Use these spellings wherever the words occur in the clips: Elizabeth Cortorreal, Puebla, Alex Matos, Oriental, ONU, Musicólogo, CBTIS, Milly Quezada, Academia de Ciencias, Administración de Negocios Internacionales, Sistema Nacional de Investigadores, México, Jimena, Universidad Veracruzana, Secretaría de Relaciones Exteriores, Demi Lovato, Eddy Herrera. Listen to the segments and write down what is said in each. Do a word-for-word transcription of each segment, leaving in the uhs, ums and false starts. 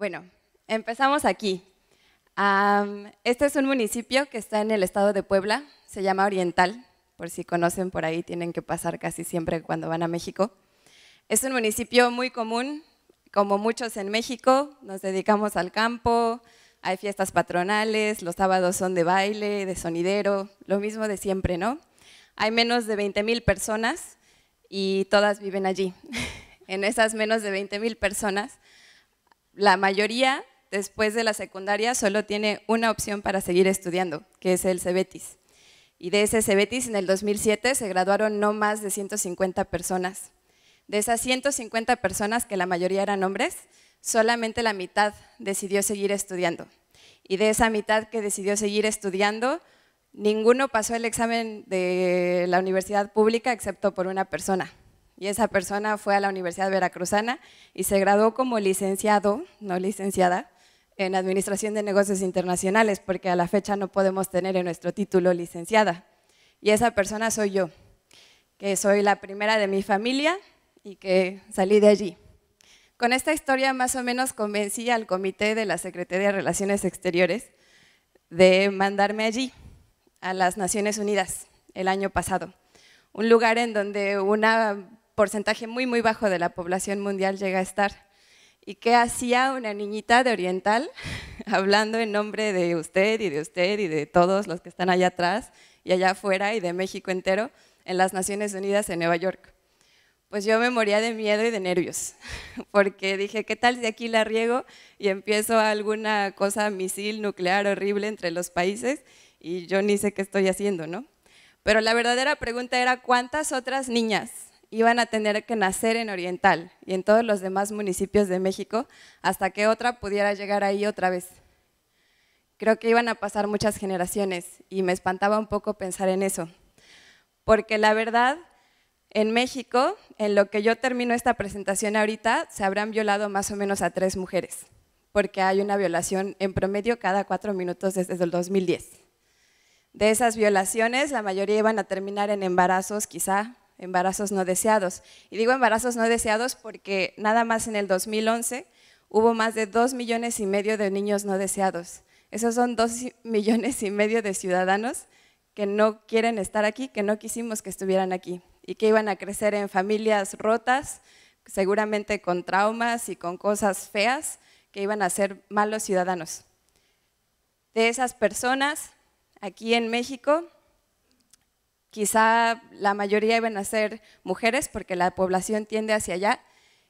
Bueno, empezamos aquí. Um, este es un municipio que está en el estado de Puebla, se llama Oriental, por si conocen por ahí, tienen que pasar casi siempre cuando van a México. Es un municipio muy común, como muchos en México, nos dedicamos al campo, hay fiestas patronales, los sábados son de baile, de sonidero, lo mismo de siempre, ¿no? Hay menos de veinte mil personas y todas viven allí. En esas menos de veinte mil personas, la mayoría, después de la secundaria, solo tiene una opción para seguir estudiando, que es el C B T I S. Y de ese C B T I S, en el dos mil siete, se graduaron no más de ciento cincuenta personas. De esas ciento cincuenta personas, que la mayoría eran hombres, solamente la mitad decidió seguir estudiando. Y de esa mitad que decidió seguir estudiando, ninguno pasó el examen de la universidad pública excepto por una persona. Y esa persona fue a la Universidad Veracruzana y se graduó como licenciado, no licenciada, en Administración de Negocios Internacionales, porque a la fecha no podemos tener en nuestro título licenciada. Y esa persona soy yo, que soy la primera de mi familia y que salí de allí. Con esta historia más o menos convencí al comité de la Secretaría de Relaciones Exteriores de mandarme allí, a las Naciones Unidas, el año pasado. Un lugar en donde un porcentaje muy, muy bajo de la población mundial llega a estar. ¿Y qué hacía una niñita de Oriental hablando en nombre de usted y de usted y de todos los que están allá atrás y allá afuera y de México entero en las Naciones Unidas en Nueva York? Pues yo me moría de miedo y de nervios, porque dije, ¿qué tal si aquí la riego y empiezo alguna cosa, misil nuclear horrible entre los países y yo ni sé qué estoy haciendo, ¿no? Pero la verdadera pregunta era, ¿cuántas otras niñas iban a tener que nacer en Oriental y en todos los demás municipios de México hasta que otra pudiera llegar ahí otra vez? Creo que iban a pasar muchas generaciones y me espantaba un poco pensar en eso, porque la verdad, en México, en lo que yo termino esta presentación ahorita, se habrán violado más o menos a tres mujeres, porque hay una violación en promedio cada cuatro minutos desde el dos mil diez. De esas violaciones, la mayoría iban a terminar en embarazos, quizá embarazos no deseados. Y digo embarazos no deseados porque nada más en el dos mil once hubo más de dos millones y medio de niños no deseados. Esos son dos millones y medio de ciudadanos que no quieren estar aquí, que no quisimos que estuvieran aquí, y que iban a crecer en familias rotas, seguramente con traumas y con cosas feas, que iban a ser malos ciudadanos. De esas personas, aquí en México, quizá la mayoría iban a ser mujeres, porque la población tiende hacia allá,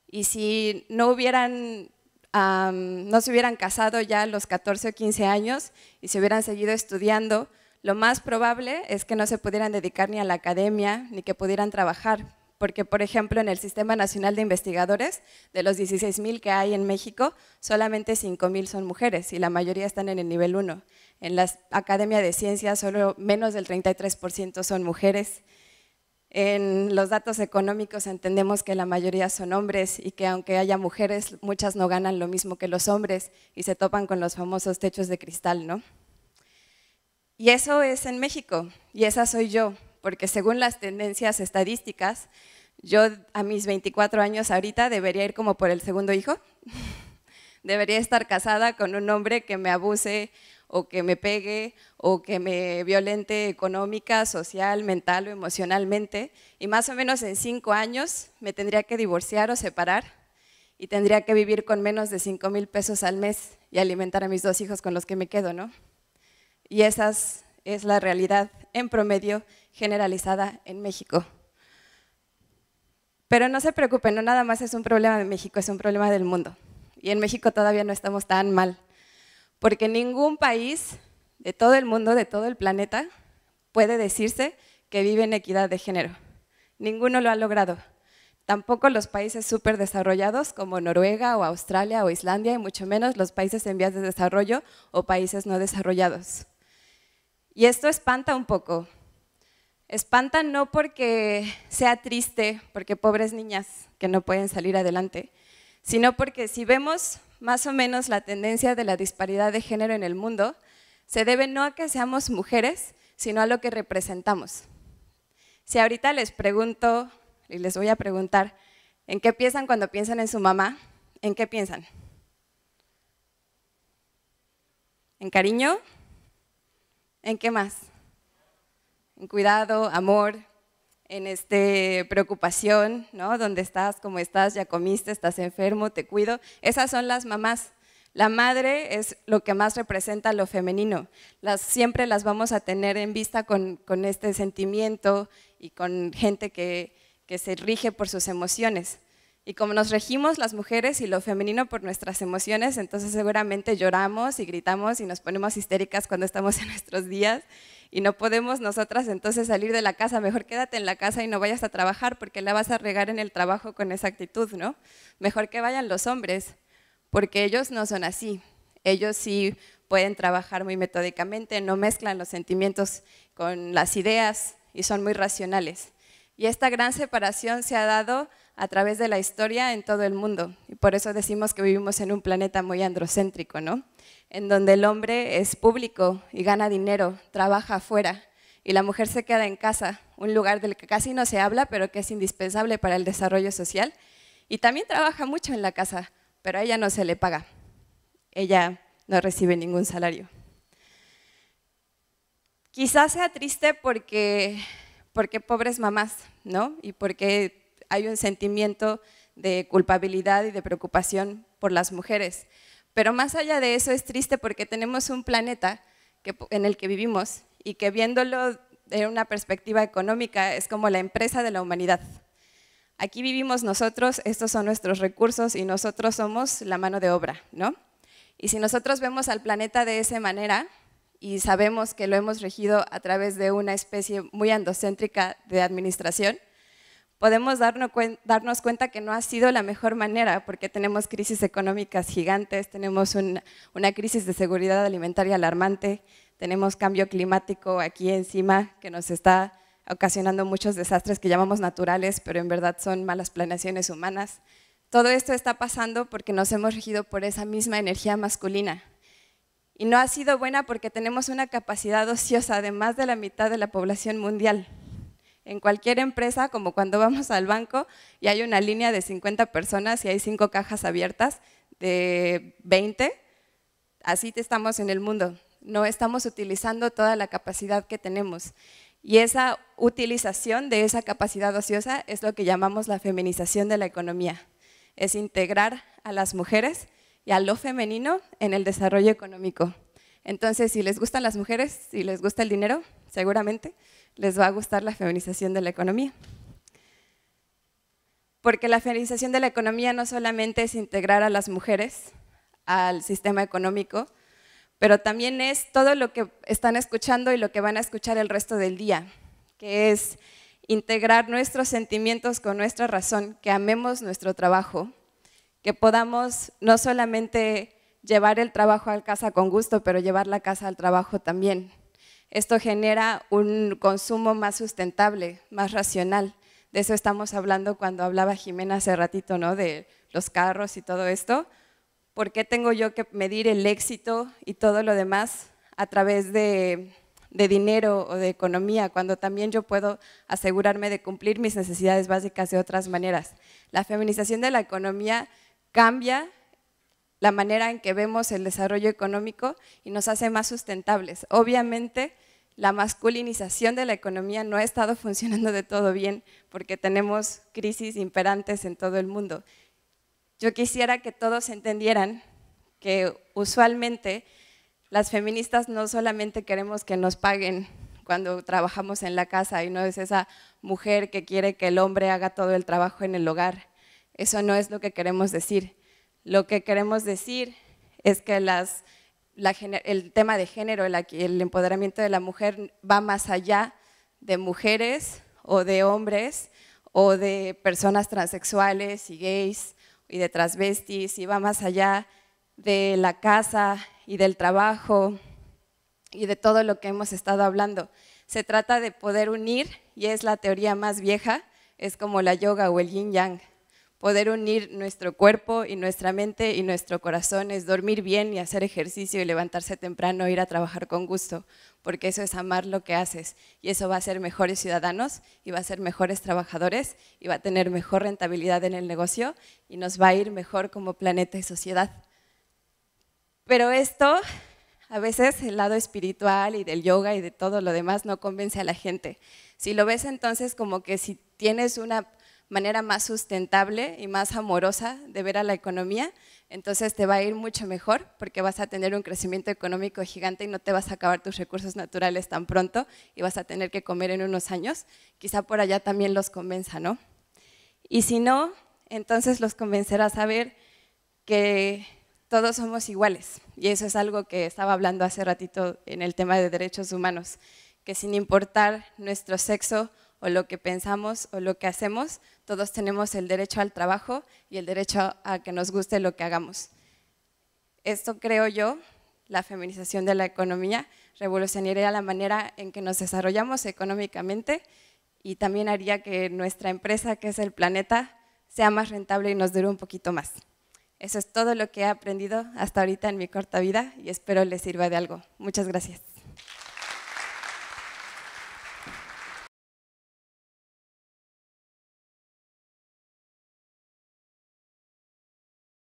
y si no hubieran, um, no se hubieran casado ya a los catorce o quince años y se hubieran seguido estudiando, lo más probable es que no se pudieran dedicar ni a la academia, ni que pudieran trabajar, porque por ejemplo en el Sistema Nacional de Investigadores, de los dieciséis mil que hay en México, solamente cinco mil son mujeres y la mayoría están en el nivel uno. En la Academia de Ciencias solo menos del treinta y tres por ciento son mujeres. En los datos económicos entendemos que la mayoría son hombres y que aunque haya mujeres, muchas no ganan lo mismo que los hombres y se topan con los famosos techos de cristal, ¿no? Y eso es en México, y esa soy yo, porque según las tendencias estadísticas, yo a mis veinticuatro años ahorita debería ir como por el segundo hijo, debería estar casada con un hombre que me abuse o que me pegue o que me violente económica, social, mental o emocionalmente, y más o menos en cinco años me tendría que divorciar o separar y tendría que vivir con menos de cinco mil pesos al mes y alimentar a mis dos hijos con los que me quedo, ¿no? Y esa es la realidad en promedio generalizada en México. Pero no se preocupen, no nada más es un problema de México, es un problema del mundo. Y en México todavía no estamos tan mal, porque ningún país de todo el mundo, de todo el planeta, puede decirse que vive en equidad de género. Ninguno lo ha logrado. Tampoco los países súper desarrollados como Noruega o Australia o Islandia, y mucho menos los países en vías de desarrollo o países no desarrollados. Y esto espanta un poco. Espanta no porque sea triste, porque pobres niñas que no pueden salir adelante, sino porque si vemos más o menos la tendencia de la disparidad de género en el mundo, se debe no a que seamos mujeres, sino a lo que representamos. Si ahorita les pregunto, y les voy a preguntar, ¿en qué piensan cuando piensan en su mamá? ¿En qué piensan? en cariño, ¿en qué más? En cuidado, amor, en este preocupación, ¿no? ¿Dónde estás? ¿Cómo estás? ¿Ya comiste? ¿Estás enfermo? ¿Te cuido? Esas son las mamás. La madre es lo que más representa lo femenino. Las, siempre las vamos a tener en vista con, con este sentimiento y con gente que, que se rige por sus emociones. Y como nos regimos las mujeres y lo femenino por nuestras emociones, entonces seguramente lloramos y gritamos y nos ponemos histéricas cuando estamos en nuestros días y no podemos nosotras entonces salir de la casa. Mejor quédate en la casa y no vayas a trabajar porque la vas a regar en el trabajo con esa actitud, ¿no? Mejor que vayan los hombres, porque ellos no son así. Ellos sí pueden trabajar muy metódicamente, no mezclan los sentimientos con las ideas y son muy racionales. Y esta gran separación se ha dado a través de la historia en todo el mundo. Y por eso decimos que vivimos en un planeta muy androcéntrico, ¿no? En donde el hombre es público y gana dinero, trabaja afuera, y la mujer se queda en casa, un lugar del que casi no se habla, pero que es indispensable para el desarrollo social. Y también trabaja mucho en la casa, pero a ella no se le paga. Ella no recibe ningún salario. Quizás sea triste porque, porque pobres mamás, ¿no? Y porque hay un sentimiento de culpabilidad y de preocupación por las mujeres. Pero más allá de eso es triste porque tenemos un planeta que, en el que vivimos y que viéndolo de una perspectiva económica es como la empresa de la humanidad. Aquí vivimos nosotros, estos son nuestros recursos y nosotros somos la mano de obra, ¿no? Y si nosotros vemos al planeta de esa manera y sabemos que lo hemos regido a través de una especie muy androcéntrica de administración, podemos darnos cuenta que no ha sido la mejor manera porque tenemos crisis económicas gigantes, tenemos un, una crisis de seguridad alimentaria alarmante, tenemos cambio climático aquí encima que nos está ocasionando muchos desastres que llamamos naturales, pero en verdad son malas planeaciones humanas. Todo esto está pasando porque nos hemos regido por esa misma energía masculina. Y no ha sido buena porque tenemos una capacidad ociosa de más de la mitad de la población mundial. En cualquier empresa, como cuando vamos al banco y hay una línea de cincuenta personas y hay cinco cajas abiertas de veinte, así estamos en el mundo. No estamos utilizando toda la capacidad que tenemos. Y esa utilización de esa capacidad ociosa es lo que llamamos la feminización de la economía. Es integrar a las mujeres y a lo femenino en el desarrollo económico. Entonces, si les gustan las mujeres, si les gusta el dinero, seguramente les va a gustar la feminización de la economía. Porque la feminización de la economía no solamente es integrar a las mujeres al sistema económico, pero también es todo lo que están escuchando y lo que van a escuchar el resto del día, que es integrar nuestros sentimientos con nuestra razón, que amemos nuestro trabajo, que podamos no solamente llevar el trabajo a casa con gusto, pero llevar la casa al trabajo también. Esto genera un consumo más sustentable, más racional. De eso estamos hablando cuando hablaba Jimena hace ratito, ¿no? De los carros y todo esto. ¿Por qué tengo yo que medir el éxito y todo lo demás a través de, de dinero o de economía, cuando también yo puedo asegurarme de cumplir mis necesidades básicas de otras maneras? La feminización de la economía cambia la manera en que vemos el desarrollo económico y nos hace más sustentables. Obviamente, la masculinización de la economía no ha estado funcionando de todo bien porque tenemos crisis imperantes en todo el mundo. Yo quisiera que todos entendieran que usualmente las feministas no solamente queremos que nos paguen cuando trabajamos en la casa y no es esa mujer que quiere que el hombre haga todo el trabajo en el hogar. Eso no es lo que queremos decir. Lo que queremos decir es que las, la, el tema de género, el, el empoderamiento de la mujer va más allá de mujeres o de hombres o de personas transexuales y gays y de transvestis y va más allá de la casa y del trabajo y de todo lo que hemos estado hablando. Se trata de poder unir y es la teoría más vieja, es como la yoga o el yin yang. Poder unir nuestro cuerpo y nuestra mente y nuestro corazón es dormir bien y hacer ejercicio y levantarse temprano, ir a trabajar con gusto, porque eso es amar lo que haces y eso va a ser mejores ciudadanos y va a ser mejores trabajadores y va a tener mejor rentabilidad en el negocio y nos va a ir mejor como planeta y sociedad. Pero esto a veces el lado espiritual y del yoga y de todo lo demás no convence a la gente. Si lo ves entonces como que si tienes una manera más sustentable y más amorosa de ver a la economía, entonces te va a ir mucho mejor porque vas a tener un crecimiento económico gigante y no te vas a acabar tus recursos naturales tan pronto y vas a tener que comer en unos años. Quizá por allá también los convenza, ¿no? Y si no, entonces los convencerás a ver que todos somos iguales. Y eso es algo que estaba hablando hace ratito en el tema de derechos humanos, que sin importar nuestro sexo o lo que pensamos o lo que hacemos, todos tenemos el derecho al trabajo y el derecho a que nos guste lo que hagamos. Esto, creo yo, la feminización de la economía revolucionaría la manera en que nos desarrollamos económicamente y también haría que nuestra empresa, que es el planeta, sea más rentable y nos dure un poquito más. Eso es todo lo que he aprendido hasta ahorita en mi corta vida y espero les sirva de algo. Muchas gracias.